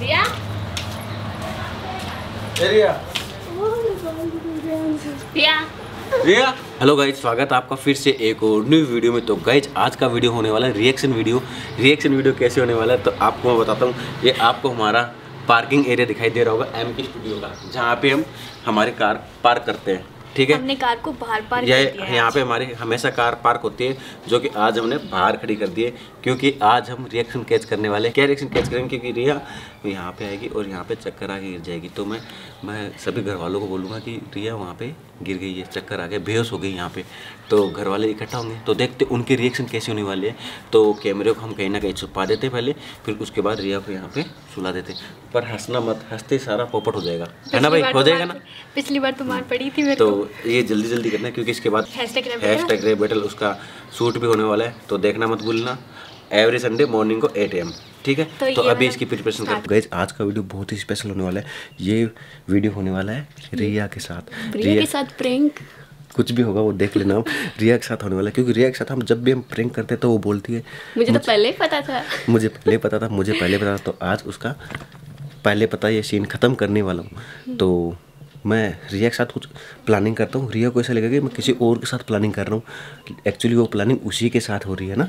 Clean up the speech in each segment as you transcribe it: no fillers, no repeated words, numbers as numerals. रिया रिया रिया hello guys, स्वागत है आपका फिर से एक और न्यू वीडियो में। तो गाइज आज का वीडियो होने वाला है रिएक्शन वीडियो। कैसे होने वाला है तो आपको मैं बताता हूँ। ये आपको हमारा पार्किंग एरिया दिखाई दे रहा होगा एमके स्टूडियो का, जहाँ पे हम हमारी कार पार्क करते हैं। ठीक है, हमने कार को बाहर पार्क कर दिया है। यहाँ पे हमारी हमेशा कार पार्क होती है, जो कि आज हमने बाहर खड़ी कर दी है क्योंकि आज हम रिएक्शन कैच करने वाले हैं। क्या रिएक्शन कैच करेंगे? क्योंकि रिया यहाँ पे आएगी और यहाँ पे चक्कर आके गिर जाएगी। तो मैं सभी घर वालों को बोलूँगा कि रिया वहाँ पे गिर गई है, चक्कर आके बेहोश हो गई यहाँ पे। तो घर वाले इकट्ठा होंगे, तो देखते उनके रिएक्शन कैसे होने वाले हैं। तो कैमरे को हम कहीं ना कहीं छुपा देते पहले, फिर उसके बाद रिया को यहाँ पे सुला देते। पर हंसना मत, हंसते सारा पोपट हो जाएगा, है ना भाई? हो जाएगा ना? पिछली बार तो मार पड़ी थी मेरे को। तो ये जल्दी जल्दी करना क्योंकि इसके बाद #रैप बैटल उसका शूट भी होने वाला है, तो देखना मत भूलना एवरी संडे मॉर्निंग को 8 AM। ठीक है, तो अभी इसकी प्रिपरेशन करते हैं। गाइस आज का वीडियो बहुत ही स्पेशल होने वाला है। ये वीडियो होने वाला है रिया के साथ प्रैंक, कुछ भी होगा वो देख लेना। रिया के साथ होने वाला है क्योंकि रिया के साथ हम जब भी हम प्रैंक करते हैं तो वो बोलती है मुझे पहले पता था। तो आज उसका पहले पता ये सीन खत्म करने वाला हूँ। तो मैं रिया के साथ कुछ प्लानिंग करता हूँ, रिया को ऐसा लगेगा कि मैं किसी और के साथ प्लानिंग कर रहा हूँ, एक्चुअली वो प्लानिंग उसी के साथ हो रही है ना,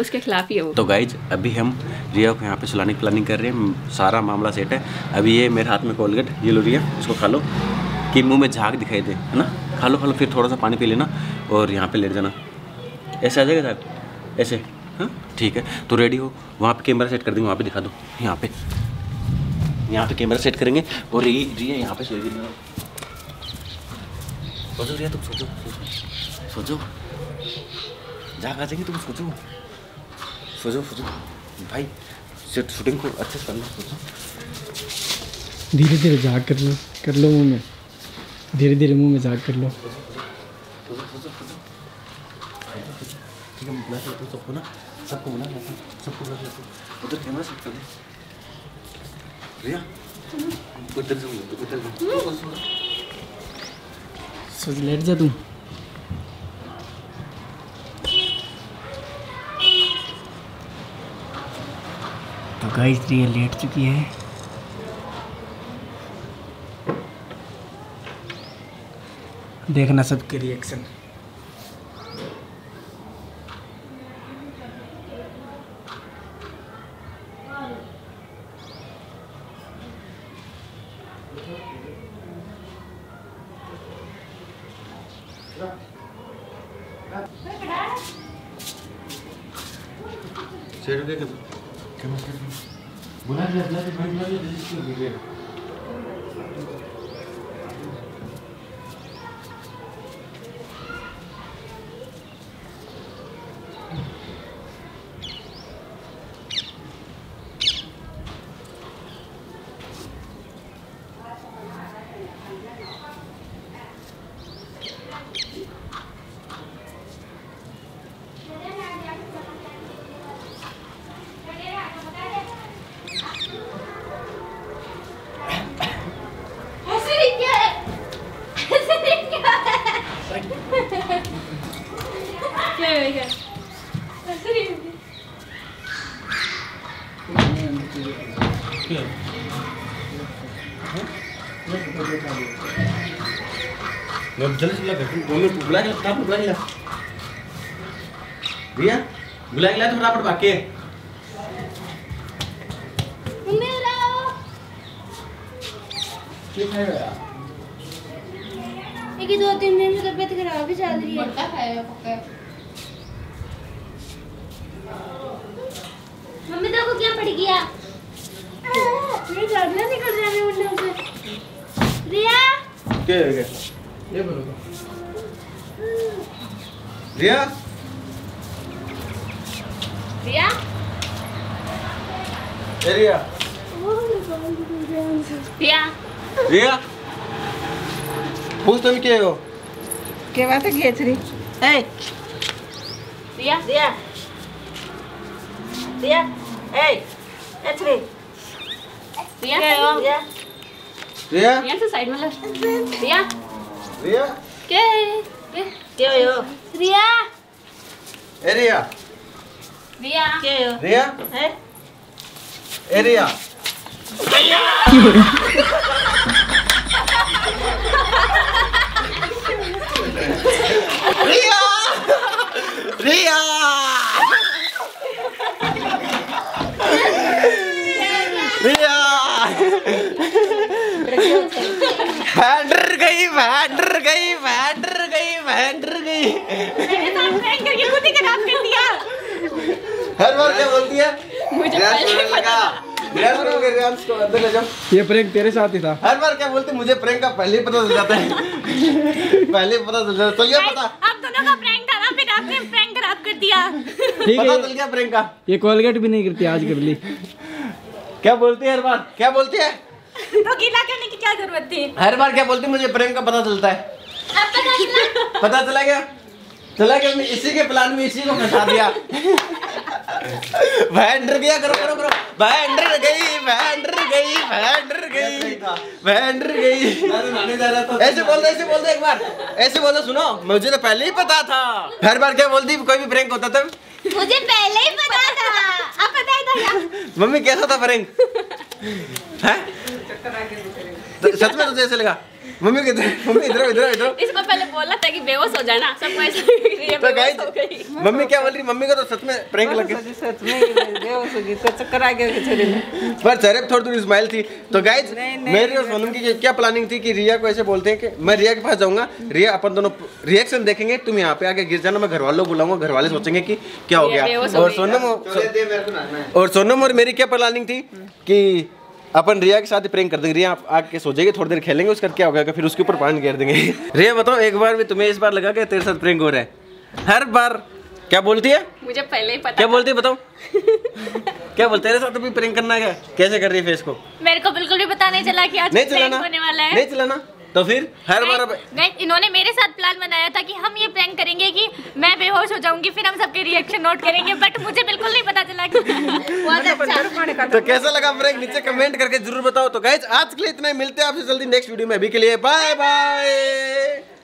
उसके खिलाफ ही है वो। तो गाइज अभी हम रिया को यहाँ पे सुलाने की प्लानिंग कर रहे हैं, सारा मामला सेट है। अभी ये मेरे हाथ में कोलगेट, ये लो रिया, इसको खा लो कि मुँह में झाग दिखाई दे, है ना? खा लो, फिर थोड़ा सा पानी पी लेना और यहाँ पर लेट जाना। ऐसे आ जाएगा साहब, ऐसे? हाँ ठीक है। तो रेडी हो, वहाँ पर कैमरा सेट कर देंगे, वहाँ पर दिखा दो। यहाँ पे कैमरा सेट करेंगे और रिया यहाँ पे सोएगी। सोचो रिया, तुम सोचो, जाग आ जाएंगे, तुम सोचो भाई, शूटिंग को अच्छे से करना, सोचो धीरे धीरे, जाग कर लो मुँह में, धीरे धीरे मुँह में जाग कर लो। ठीक है, सबको उधर कैमरा सेट कर दे। रिया लेट जा, तू तो गाइस रिया लेट चुकी है। देखना सबके रिएक्शन। दो-3 दिन से तबियत खराब ही चल रही है। मम्मी देखो क्या पड़ गया, मेरे जागना निकल जाने उठने से। रिया क्या हो गया, ये बोलो रिया। रिया रिया रिया रिया पूछ तुम क्या हो, क्या बात है? केचरी ए रिया रिया रिया ए केचरी रिया रिया रिया यहां से साइड में ला। रिया रिया क्या हो रिया ए रिया रिया क्या हो रिया ए रिया रिया रिया रिया भैंडर गई करके खुद ही खराब कर दिया। हर बार क्या बोलती है मुझे पहले लगा ये प्रैंक तेरे साथ ही था। हर बार क्या बोलते मुझे प्रैंक का पहले पता चल जाता है। पहले पता चल जाता है। तो पता आप दोनों का प्रैंक था ना, फिर आपने प्रैंक खराब कर दिया। पता चल गया प्रैंक का। ये कोलगेट भी नहीं करती आज गबली। क्या बोलती है हर बार, क्या बोलती है तो गीला करने की क्या जरूरत थी। हर बार क्या बोलती मुझे प्रैंक का पता चलता है। पता चला गया, चला गया। इसी के प्लान में इसी को फंसा दिया। भैंडर गया करो करो करो भैंडर गई। ऐसे बोल दे एक बार, ऐसे बोलो। सुनो मुझे तो पहले ही पता था। हर बार क्या बोलती कोई भी प्रैंक होता था मुझे पहले ही पता था। अब पता ही था क्या मम्मी कैसा था प्रैंक? सच में तुझे ऐसे लगा मम्मी के इधर इसको पहले बोला था कि बेहोश हो जाना सबको ऐसे। तो गाइस मम्मी क्या बोल रही, मम्मी को तो सच में प्रैंक लग गया। सच में बेहोश हो गई, तो चक्कर आ गया चेहरे में, पर चेहरे पे थोड़ी-थोड़ी स्माइल थी। तो गाइस मेरी और सोनम की क्या प्लानिंग थी कि रिया को ऐसे बोलते हैं कि मैं रिया के पास जाऊंगा, रिया अपन दोनों रिएक्शन देखेंगे, तुम यहां पे आके गिर जाना, मैं घरवालों को बुलाऊंगा, घरवाले सोचेंगे कि क्या हो गया। और सोनम और मेरी क्या प्लानिंग थी कि अपन रिया के साथ ही प्रैंक कर देंगे। रिया आके सो जाएगी, थोड़ी देर खेलेंगे, उसका क्या होगा फिर उसके ऊपर पानी घेर देंगे। रिया बताओ एक बार भी तुम्हें इस बार लगा कि तेरे साथ प्रैंक हो रहा है? हर बार क्या बोलती है मुझे पहले ही पता। क्या बोलती है बताओ? क्या बोलते तेरे साथ भी प्रैंक करना है? कैसे कर रही है फेस को? मेरे को बिल्कुल भी पता नहीं चला कि आज प्रैंक होने वाला है। नहीं चलाना तो फिर हर बार इन्होंने मेरे साथ प्लान बनाया था कि हम ये प्रैंक करेंगे कि मैं बेहोश हो जाऊंगी, फिर हम सबके रिएक्शन नोट करेंगे, बट मुझे बिल्कुल नहीं पता चला कि। तो कैसा लगा प्रैंक नीचे कमेंट करके जरूर बताओ। तो गाइस आज के लिए इतना ही, मिलते हैं आपसे जल्दी नेक्स्ट वीडियो में। अभी के लिए बाय बाय।